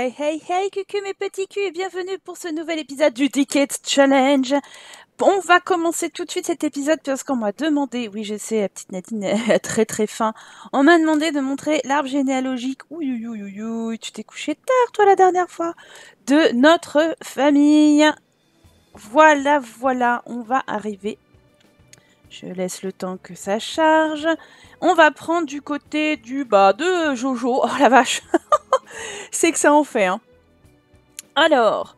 Hey, hey, hey, cucu mes petits culs et bienvenue pour ce nouvel épisode du Decades Challenge. On va commencer tout de suite cet épisode parce qu'on m'a demandé, oui je sais, la petite Nadine est très fin, on m'a demandé de montrer l'arbre généalogique, ouïe, tu t'es couché tard toi la dernière fois, de notre famille. Voilà, on va arriver. Je laisse le temps que ça charge. On va prendre du côté du bas de Jojo. Oh la vache, c'est que ça en fait. Hein. Alors,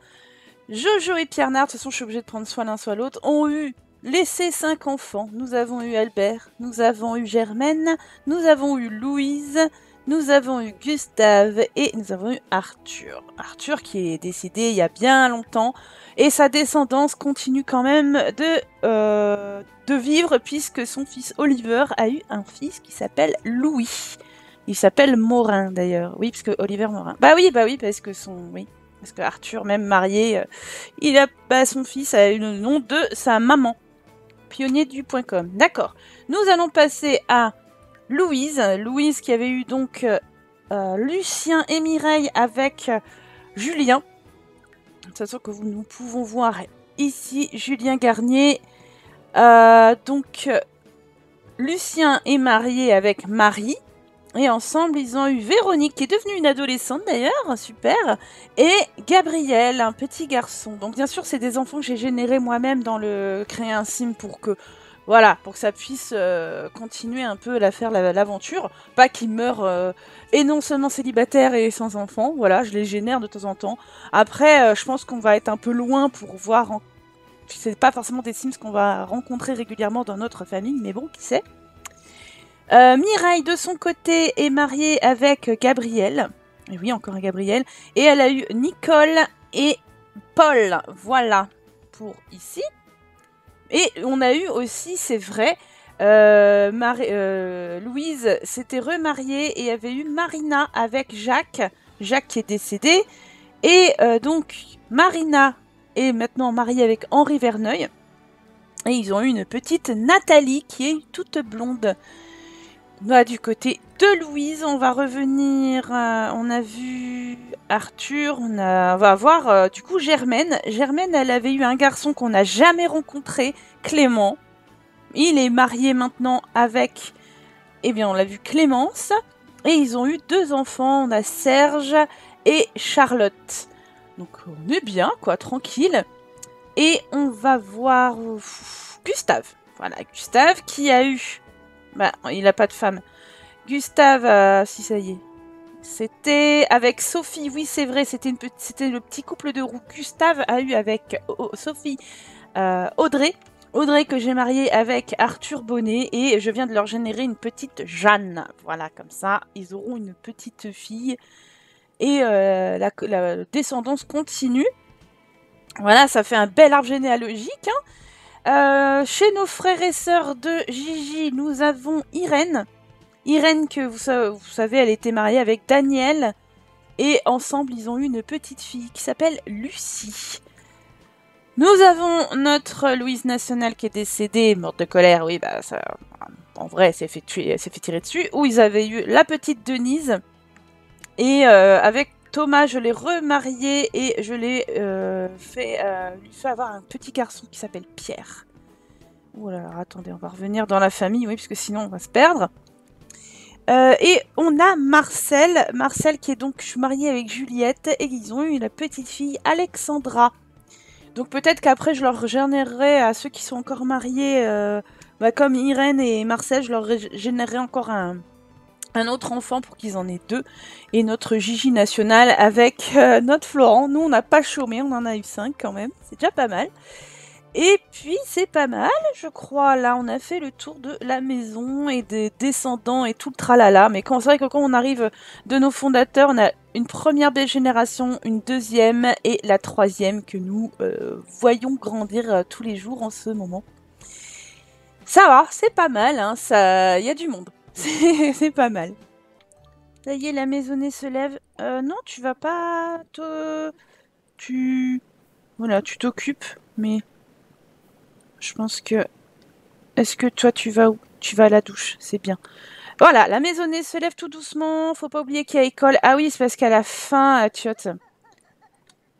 Jojo et Pierre-Nard, de toute façon je suis obligée de prendre soit l'un soit l'autre, ont eu laissé 5 enfants. Nous avons eu Albert, nous avons eu Germaine, nous avons eu Louise, nous avons eu Gustave et nous avons eu Arthur. Arthur qui est décédé il y a bien longtemps et sa descendance continue quand même de vivre puisque son fils Oliver a eu un fils qui s'appelle Louis. Il s'appelle Morin d'ailleurs, oui parce que Oliver Morin. Bah oui parce que Arthur même marié, son fils a eu le nom de sa maman. Pionnier du .com. D'accord. Nous allons passer à Louise qui avait eu donc Lucien et Mireille avec Julien. De toute façon que nous pouvons voir ici Julien Garnier. Donc Lucien est marié avec Marie. Et ensemble ils ont eu Véronique qui est devenue une adolescente d'ailleurs, super. Et Gabriel, un petit garçon. Donc bien sûr c'est des enfants que j'ai générés moi-même dans le créer un sim pour que... Voilà, pour que ça puisse continuer un peu l'aventure. Pas qu'il meure et non seulement célibataire et sans enfant. Voilà, je les génère de temps en temps. Après, je pense qu'on va être un peu loin pour voir... C'est pas forcément des Sims qu'on va rencontrer régulièrement dans notre famille, mais bon, qui sait. Mireille, de son côté, est mariée avec Gabriel. Et oui, encore un Gabriel. Et elle a eu Nicole et Paul. Voilà, pour ici. Et on a eu aussi, c'est vrai, Louise s'était remariée et avait eu Marina avec Jacques. Jacques qui est décédé. Et donc, Marina est maintenant mariée avec Henri Verneuil. Et ils ont eu une petite Nathalie qui est toute blonde. Là, du côté de Louise, on va revenir. On a vu Arthur. On va voir du coup Germaine. Germaine, elle avait eu un garçon qu'on n'a jamais rencontré, Clément. Il est marié maintenant avec, eh bien on l'a vu, Clémence. Et ils ont eu 2 enfants. On a Serge et Charlotte. Donc on est bien quoi, tranquille. Et on va voir Gustave. Voilà, Gustave qui a eu... Bah, il n'a pas de femme. Gustave, si ça y est. C'était avec Sophie, oui c'est vrai, c'était le petit couple de roux. Gustave a eu avec Sophie Audrey. Audrey que j'ai mariée avec Arthur Bonnet et je viens de leur générer une petite Jeanne. Voilà, comme ça, ils auront une petite fille. Et la descendance continue. Voilà, ça fait un bel arbre généalogique, hein. Chez nos frères et sœurs de Gigi, nous avons Irène. Irène que vous savez, elle était mariée avec Daniel. Et ensemble, ils ont eu une petite fille qui s'appelle Lucie. Nous avons notre Louise National qui est décédée, morte de colère. Oui, bah ça, en vrai, elle s'est fait tuer, elle s'est fait tirer dessus. Où ils avaient eu la petite Denise. Et avec Thomas, je l'ai remarié et je l'ai lui fait avoir un petit garçon qui s'appelle Pierre. Oh là là, attendez, on va revenir dans la famille, oui, parce que sinon on va se perdre. Et on a Marcel. Marcel qui est donc marié avec Juliette et ils ont eu la petite fille Alexandra. Donc peut-être qu'après je leur générerai à ceux qui sont encore mariés, comme Irène et Marcel, je leur générerai encore un autre enfant pour qu'ils en aient 2. Et notre Gigi National avec notre Florent. Nous, on n'a pas chômé, on en a eu 5 quand même. C'est déjà pas mal. Et puis, c'est pas mal, je crois. Là, on a fait le tour de la maison et des descendants et tout le tralala. Mais c'est vrai que quand on arrive de nos fondateurs, on a une première belle génération, une deuxième et la troisième que nous voyons grandir tous les jours en ce moment. Ça va, c'est pas mal, hein, ça... y a du monde. C'est pas mal. Ça y est, la maisonnée se lève. Non, tu vas pas te... Voilà, tu t'occupes, mais... Je pense que... Est-ce que toi, tu vas où? Tu vas à la douche, c'est bien. Voilà, la maisonnée se lève tout doucement. Faut pas oublier qu'il y a école. Ah oui, c'est parce qu'à la fin, tiotte.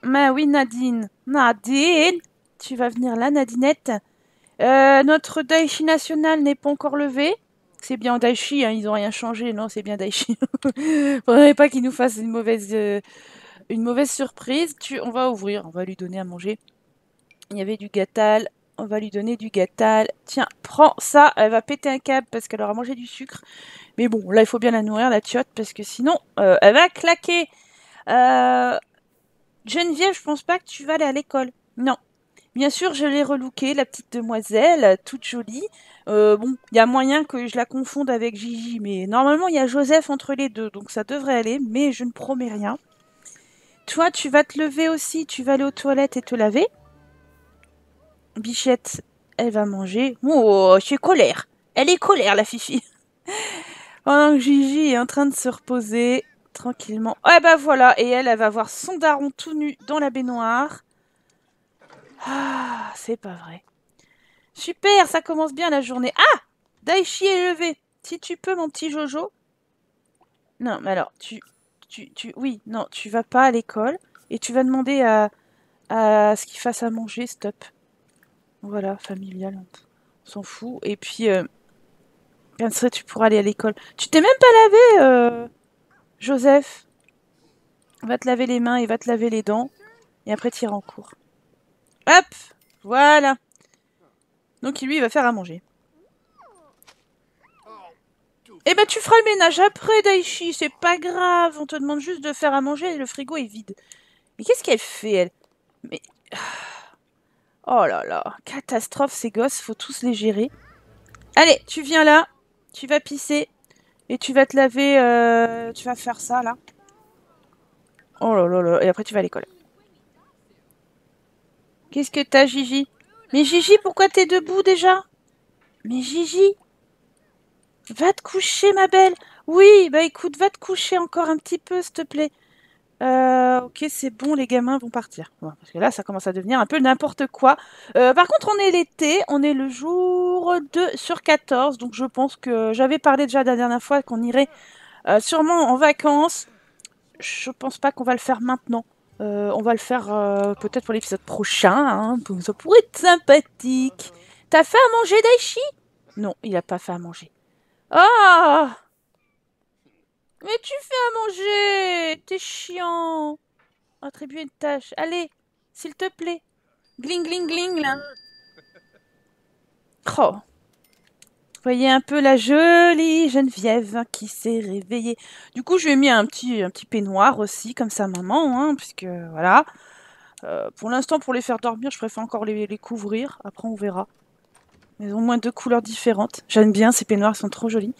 Mais oui, Nadine. Nadine, tu vas venir là, Nadinette. Notre Daichi national n'est pas encore levé. C'est bien Daichi, hein, ils n'ont rien changé. Non, c'est bien Daichi. Faudrait pas qu'ils nous fassent une mauvaise surprise. On va ouvrir, on va lui donner à manger. Il y avait du gâtal. On va lui donner du gâtal. Tiens, prends ça. Elle va péter un câble parce qu'elle aura mangé du sucre. Mais bon, là, il faut bien la nourrir, la tiotte, parce que sinon, elle va claquer. Geneviève, je pense pas que tu vas aller à l'école. Non. Bien sûr, je l'ai relookée, la petite demoiselle, toute jolie. Bon, il y a moyen que je la confonde avec Gigi, mais normalement, il y a Joseph entre les deux, donc ça devrait aller, mais je ne promets rien. Toi, tu vas te lever aussi, tu vas aller aux toilettes et te laver. Bichette, elle va manger. Oh, je suis colère. Elle est colère, la fifi. Pendant que Gigi est en train de se reposer tranquillement. Ah bah voilà. Et elle va voir son daron tout nu dans la baignoire. Ah, c'est pas vrai. Super, ça commence bien la journée. Ah, Daichi est levé. Si tu peux, mon petit Jojo. Non, mais alors, oui, non, tu vas pas à l'école. Et tu vas demander à ce qu'il fasse à manger, stop. Voilà, familial, on s'en fout. Et puis, bien sûr, tu pourras aller à l'école. Tu t'es même pas lavé, Joseph. Va te laver les mains et va te laver les dents. Et après, tu iras en cours. Hop, voilà. Donc, lui, il va faire à manger. Eh ben, tu feras le ménage après, Daichi. C'est pas grave, on te demande juste de faire à manger. Et le frigo est vide. Mais qu'est-ce qu'elle fait, elle? Mais... Oh là là, catastrophe ces gosses, faut tous les gérer. Allez, tu viens là, tu vas pisser et tu vas te laver, tu vas faire ça là. Oh là là là, et après tu vas à l'école. Qu'est-ce que t'as, Gigi? Mais Gigi, pourquoi t'es debout déjà? Mais Gigi, va te coucher ma belle. Oui, bah écoute, va te coucher encore un petit peu s'il te plaît. Ok, c'est bon, les gamins vont partir. Ouais, parce que là, ça commence à devenir un peu n'importe quoi. Par contre, on est l'été, on est le jour 2 sur 14. Donc, je pense que j'avais parlé déjà la dernière fois qu'on irait sûrement en vacances. Je pense pas qu'on va le faire maintenant. On va le faire peut-être pour l'épisode prochain. Hein, ça pourrait être sympathique. T'as fait à manger, Daichi? Non, il a pas fait à manger. Ah! Oh, mais tu fais à manger! T'es chiant! Attribuer une tâche. Allez, s'il te plaît. Gling, gling, gling, là. Oh. Voyez un peu la jolie Geneviève qui s'est réveillée. Du coup, je lui ai mis un petit peignoir aussi, comme sa maman, hein, puisque voilà. Pour l'instant, pour les faire dormir, je préfère encore les couvrir. Après, on verra. Ils ont au moins 2 couleurs différentes. J'aime bien, ces peignoirs sont trop jolis.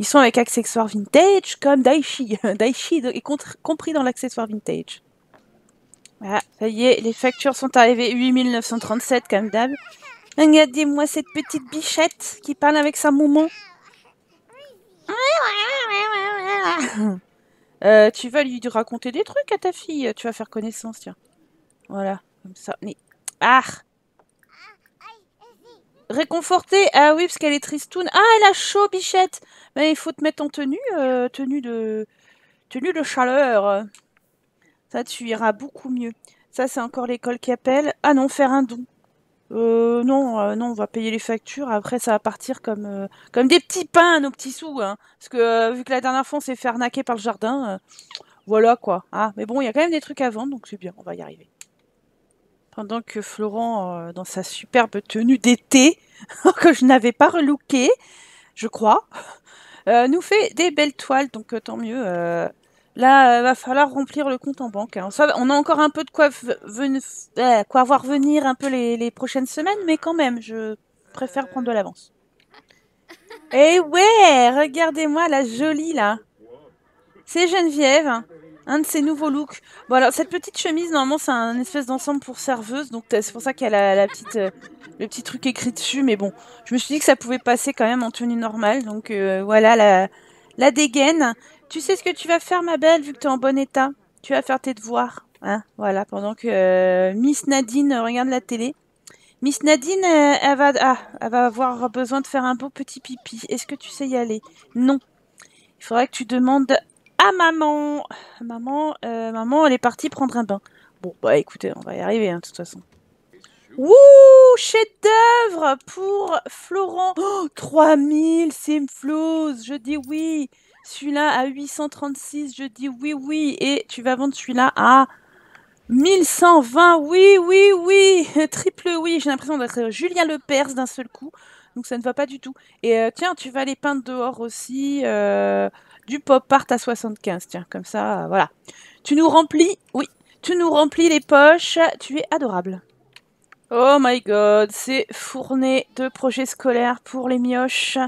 Ils sont avec accessoires vintage comme Daichi. Daichi est compris dans l'accessoire vintage. Voilà, ça y est, les factures sont arrivées. 8937 comme d'hab. Regardez-moi cette petite bichette qui parle avec sa maman. Tu vas lui raconter des trucs à ta fille. Tu vas faire connaissance, tiens. Voilà, comme ça. Mais... Ah! Réconfortée? Ah oui, parce qu'elle est tristoune. Ah, elle a chaud, bichette. Mais il faut te mettre en tenue, tenue de chaleur. Ça, tu iras beaucoup mieux. Ça, c'est encore l'école qui appelle. Ah non, faire un don. Non, on va payer les factures. Après, ça va partir comme des petits pains, nos petits sous. Hein. Parce que vu que la dernière fois, on s'est fait arnaquer par le jardin. Voilà, quoi. Ah, mais bon, il y a quand même des trucs à vendre, donc c'est bien. On va y arriver. Pendant que Florent, dans sa superbe tenue d'été, que je n'avais pas relookée, je crois, nous fait des belles toiles, donc tant mieux. Là, va falloir remplir le compte en banque. Hein. On a encore un peu de quoi voir venir un peu les prochaines semaines, mais quand même, je préfère prendre de l'avance. Eh ouais, regardez-moi la jolie, là. C'est Geneviève, hein. Un de ses nouveaux looks. Bon alors cette petite chemise normalement c'est un espèce d'ensemble pour serveuse, donc c'est pour ça qu'elle a le petit truc écrit dessus, mais bon je me suis dit que ça pouvait passer quand même en tenue normale, donc voilà la dégaine. Tu sais ce que tu vas faire ma belle vu que t'es en bon état, tu vas faire tes devoirs, hein, voilà, pendant que Miss Nadine regarde la télé. Miss Nadine elle va avoir besoin de faire un beau petit pipi, est-ce que tu sais y aller? Non. Il faudra que tu demandes à maman. Maman, elle est partie prendre un bain. Bon, bah écoutez, on va y arriver hein, de toute façon. Wouh, chef-d'œuvre pour Florent. Oh, 3000, Simflouz, je dis oui. Celui-là à 836, je dis oui, oui. Et tu vas vendre celui-là à 1120, oui, oui, oui. Triple oui, j'ai l'impression d'être Julien Lepers d'un seul coup. Donc ça ne va pas du tout. Et tiens, tu vas aller peindre dehors aussi du pop art à 75. Tiens, comme ça, voilà. Tu nous remplis, oui, tu nous remplis les poches. Tu es adorable. Oh my god, c'est fourné de projets scolaires pour les mioches.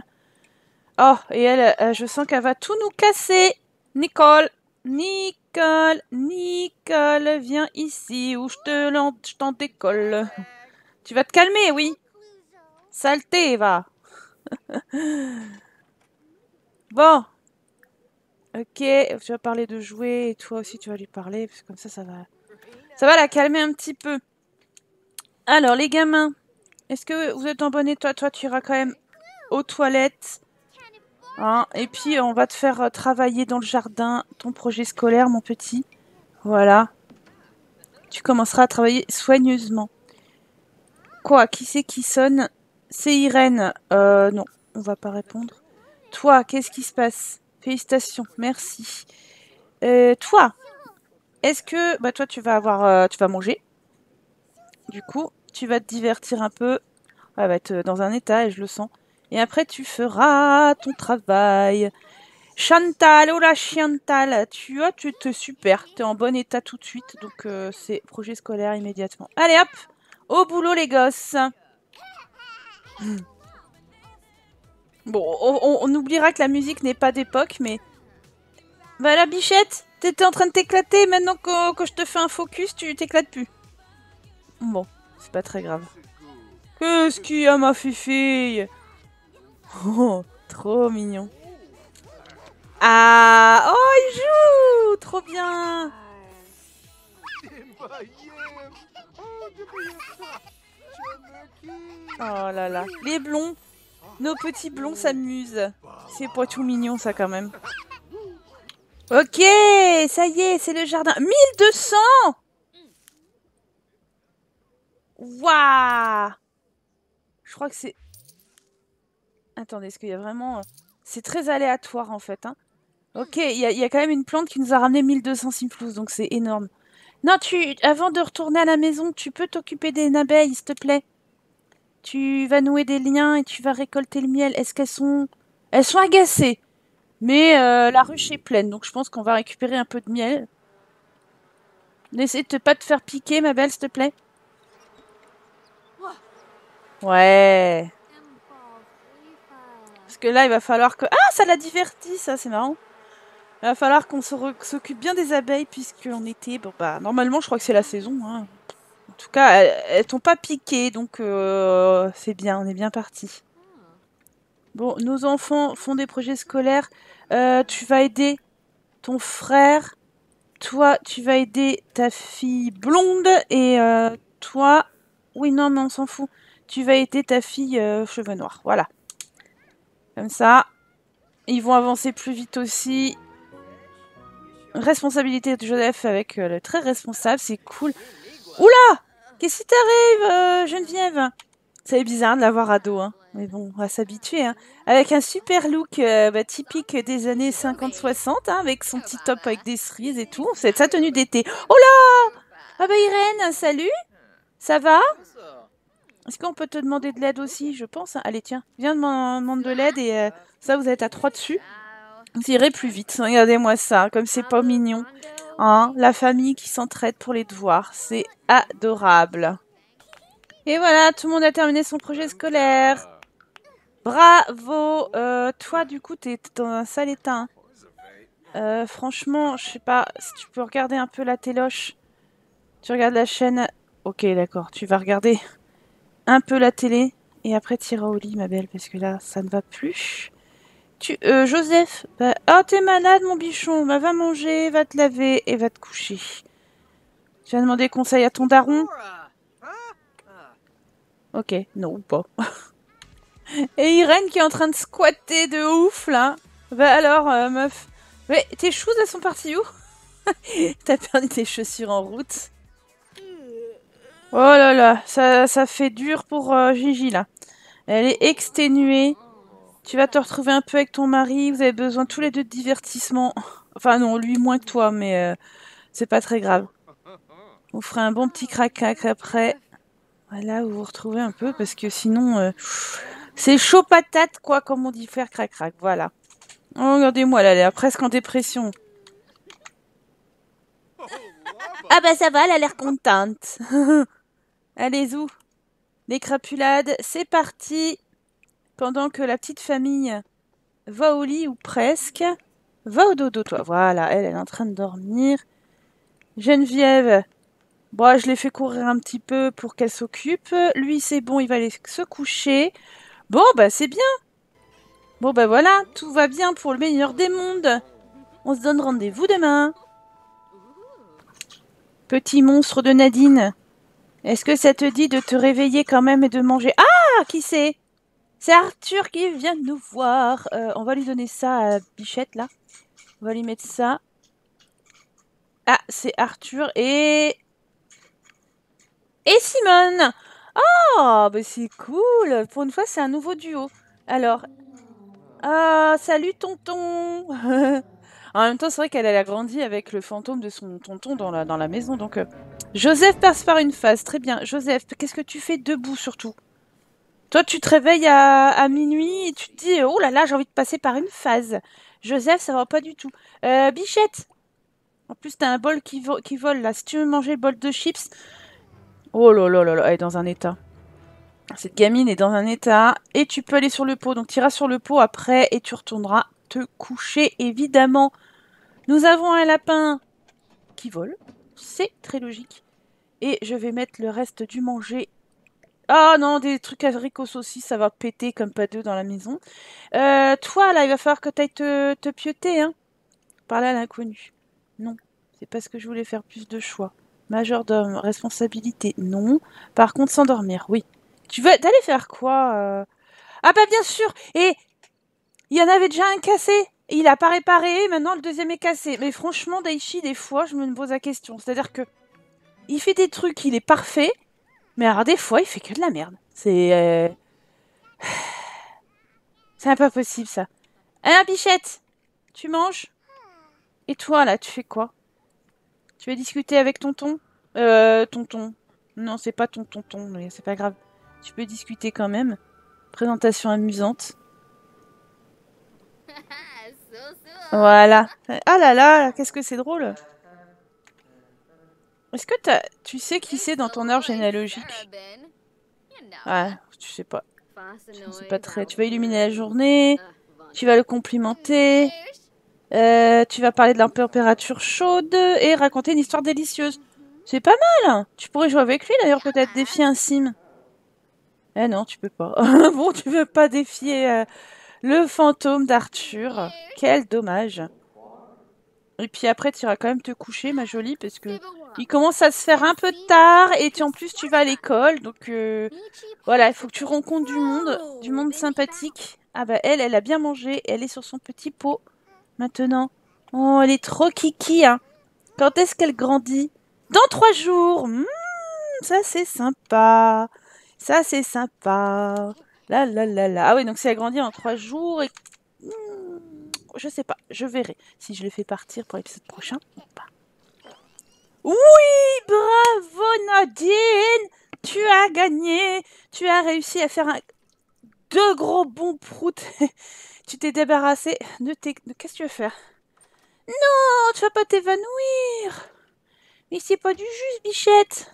Oh, et elle, je sens qu'elle va tout nous casser. Nicole, Nicole, Nicole, viens ici ou je t'en décolle. Tu vas te calmer, oui. Saleté, va. Bon. Ok, tu vas parler de jouets et toi aussi tu vas lui parler. Parce que comme ça, ça va la calmer un petit peu. Alors, les gamins, est-ce que vous êtes en bon état? Toi, tu iras quand même aux toilettes. Hein, et puis, on va te faire travailler dans le jardin ton projet scolaire, mon petit. Voilà. Tu commenceras à travailler soigneusement. Quoi? Qui c'est qui sonne? C'est Irène. Non, on va pas répondre. Toi, qu'est-ce qui se passe? Félicitations, merci. Toi, est-ce que... Bah, toi, tu vas avoir... tu vas manger. Du coup, tu vas te divertir un peu. Elle va être dans un état, et je le sens. Et après, tu feras ton travail. Chantal, oh la Chantal, tu te super. Tu es en bon état tout de suite. Donc, c'est projet scolaire immédiatement. Allez, hop, au boulot, les gosses. Bon, on oubliera que la musique n'est pas d'époque, mais... Bah, la bichette, t'étais en train de t'éclater. Maintenant que je te fais un focus, tu t'éclates plus. Bon, c'est pas très grave. Qu'est-ce qu'il y a, ma fille? Oh, trop mignon. Ah, oh, il joue. Trop bien. Oh là là. Les blonds. Nos petits blonds s'amusent. C'est pas tout mignon, ça, quand même. Ok, ça y est, c'est le jardin. 1200. Waouh! Je crois que c'est... Attendez, est-ce qu'il y a vraiment... C'est très aléatoire, en fait. Hein. Ok, il y a quand même une plante qui nous a ramené 1200 simflouz, donc c'est énorme. Non, avant de retourner à la maison, tu peux t'occuper des abeilles, s'il te plaît. Tu vas nouer des liens et tu vas récolter le miel. Est-ce qu'elles sont... Elles sont agacées. Mais la ruche est pleine, donc je pense qu'on va récupérer un peu de miel. N'essaie de pas te faire piquer, ma belle, s'il te plaît. Ouais. Parce que là, il va falloir que... Ah, ça l'a diverti, ça, c'est marrant. Il va falloir qu'on s'occupe bien des abeilles, puisqu'en été... Bon, bah, normalement, je crois que c'est la saison. Hein. En tout cas, elles t'ont pas piqué, donc c'est bien, on est bien parti. Bon, nos enfants font des projets scolaires. Tu vas aider ton frère. Toi, tu vas aider ta fille blonde. Et toi... Oui, non, mais on s'en fout. Tu vas aider ta fille cheveux noirs. Voilà. Comme ça. Ils vont avancer plus vite aussi. Responsabilité de Joseph avec le très responsable. C'est cool. Oula! Qu'est-ce qui t'arrive, Geneviève? C'est bizarre de l'avoir à dos. Hein. Mais bon, on va s'habituer. Hein. Avec un super look typique des années 50-60. Hein, avec son petit top avec des cerises et tout. C'est sa tenue d'été. Oh là! Ah bah Irène, salut! Ça va? Est-ce qu'on peut te demander de l'aide aussi? Je pense. Allez, tiens, viens demande de l'aide et ça, vous êtes à 3 dessus. Vous irez plus vite. Regardez-moi ça, comme c'est pas mignon. Hein, la famille qui s'entraide pour les devoirs. C'est adorable. Et voilà, tout le monde a terminé son projet scolaire. Bravo. Toi, du coup, t'es dans un sale état. Franchement, je sais pas si tu peux regarder un peu la téloche. Tu regardes la chaîne... Ok, d'accord, tu vas regarder un peu la télé et après t'iras au lit, ma belle, parce que là, ça ne va plus. Joseph, bah, oh, t'es malade, mon bichon. Bah, va manger, va te laver et va te coucher. Tu vas demander conseil à ton daron? Ok, non, pas. Et Irène qui est en train de squatter de ouf, là. Bah alors, meuf. Mais tes choses, elles sont parties où? T'as perdu tes chaussures en route. Oh là là, ça fait dur pour Gigi, là. Elle est exténuée. Tu vas te retrouver un peu avec ton mari. Vous avez besoin tous les deux de divertissement. Enfin non, lui moins que toi, mais c'est pas très grave. On fera un bon petit crac-crac après. Voilà, vous vous retrouvez un peu, parce que sinon... c'est chaud patate, quoi, comme on dit, faire crac-crac, voilà. Oh, regardez-moi, là, elle est presque en dépression. Ah bah ça va, elle a l'air contente. Allez-y. Les crapulades, c'est parti. Pendant que la petite famille va au lit, ou presque. Va au dodo, toi. Voilà, elle est en train de dormir. Geneviève, bon, je l'ai fait courir un petit peu pour qu'elle s'occupe. Lui, c'est bon, il va aller se coucher. Bon, bah c'est bien. Bon, bah voilà, tout va bien pour le meilleur des mondes. On se donne rendez-vous demain. Petit monstre de Nadine, est-ce que ça te dit de te réveiller quand même et de manger? Ah, qui c'est? C'est Arthur qui vient nous voir. On va lui donner ça à Bichette, là. On va lui mettre ça. Ah, c'est Arthur et... Et Simone. Oh, bah c'est cool. Pour une fois, c'est un nouveau duo. Alors... Ah, salut tonton. En même temps, c'est vrai qu'elle a grandi avec le fantôme de son tonton dans la maison. Donc, Joseph passe par une phase. Très bien. Joseph, qu'est-ce que tu fais debout surtout? Toi, tu te réveilles à minuit et tu te dis « Oh là là, j'ai envie de passer par une phase. » Joseph, ça va pas du tout. Bichette, en plus, t'as un bol qui vole là. Si tu veux manger le bol de chips... Oh là là là là, elle est dans un état. Cette gamine est dans un état. Et tu peux aller sur le pot. Donc, tu iras sur le pot après et tu retourneras te coucher, évidemment. Nous avons un lapin qui vole. C'est très logique. Et je vais mettre le reste du manger. Ah non, des trucs haricots saucisses, ça va péter comme pas deux dans la maison. Toi, là, il va falloir que tu ailles te pioter, hein. Par là, l'inconnu. Non, c'est parce que je voulais faire plus de choix. Majordome, responsabilité, non. Par contre, s'endormir, oui. Tu veux t'aller faire quoi Ah bah bien sûr. Et il y en avait déjà un cassé. Il a pas réparé, maintenant le deuxième est cassé. Mais franchement, Daichi, des fois, je me pose la question. C'est-à-dire que il fait des trucs, il est parfait, mais alors des fois, il fait que de la merde. C'est pas possible, ça. Hein, Bichette, tu manges? Et toi, là, tu fais quoi? Tu veux discuter avec tonton? Tonton. Non, c'est pas ton tonton, mais c'est pas grave. Tu peux discuter quand même. Présentation amusante. Voilà. Ah là là, qu'est-ce que c'est drôle. Est-ce que tu sais qui c'est dans ton arbre généalogique? Ouais, tu sais pas. Je sais pas très... Tu vas illuminer la journée, tu vas le complimenter, tu vas parler de la température chaude et raconter une histoire délicieuse. C'est pas mal. Tu pourrais jouer avec lui d'ailleurs, peut-être défier un sim. Eh non, tu peux pas. Bon, tu veux pas défier... le fantôme d'Arthur. Quel dommage. Et puis après, tu iras quand même te coucher, ma jolie, parce que il commence à se faire un peu tard. Et en plus, tu vas à l'école. Donc, voilà, il faut que tu rencontres du monde sympathique. Ah bah, elle a bien mangé. Elle est sur son petit pot, maintenant. Oh, elle est trop kiki, hein. Quand est-ce qu'elle grandit? Dans 3 jours. Ça, c'est sympa. Ça, c'est sympa. Là, là, là, là. Ah oui, donc si elle grandit en 3 jours et... Je sais pas, je verrai si je le fais partir pour l'épisode prochain ou pas. Oui, bravo Nadine! Tu as gagné! Tu as réussi à faire deux gros bons proutes. Tu t'es débarrassée de tes... Qu'est-ce que tu veux faire? Non, tu vas pas t'évanouir! Mais c'est pas du juste, Bichette!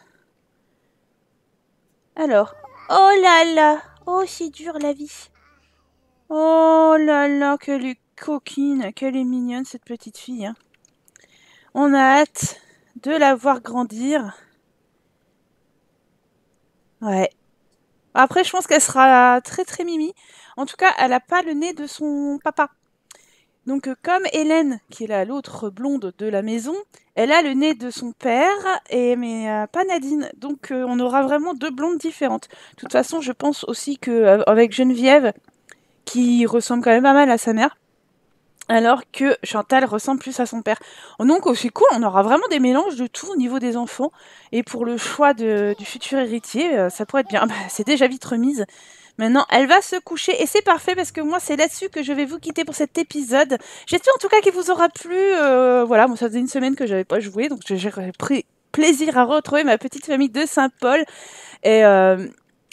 Alors, oh là là! Oh, c'est dur la vie. Oh là là, qu'elle est coquine, qu'elle est mignonne cette petite fille. Hein. On a hâte de la voir grandir. Ouais. Après, je pense qu'elle sera très très mimi. En tout cas, elle n'a pas le nez de son papa. Donc, comme Irène, qui est l'autre blonde de la maison, elle a le nez de son père, mais pas Nadine. Donc, on aura vraiment deux blondes différentes. De toute façon, je pense aussi qu'avec Geneviève, qui ressemble quand même pas mal à sa mère, alors que Chantal ressemble plus à son père. Donc c'est cool, on aura vraiment des mélanges de tout au niveau des enfants, et pour le choix du futur héritier, ça pourrait être bien. Bah, c'est déjà vite remise. Maintenant, elle va se coucher et c'est parfait parce que moi, c'est là-dessus que je vais vous quitter pour cet épisode. J'espère en tout cas qu'il vous aura plu. Voilà, moi, ça faisait une semaine que j'avais pas joué, donc j'ai pris plaisir à retrouver ma petite famille de Saint-Paul. Et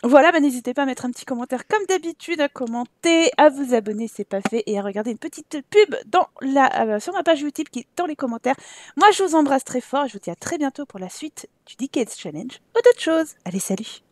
voilà, bah, n'hésitez pas à mettre un petit commentaire comme d'habitude, à commenter, à vous abonner, c'est pas fait, et à regarder une petite pub sur ma page YouTube qui est dans les commentaires. Moi, je vous embrasse très fort et je vous dis à très bientôt pour la suite du Decades Challenge ou d'autres choses. Allez, salut!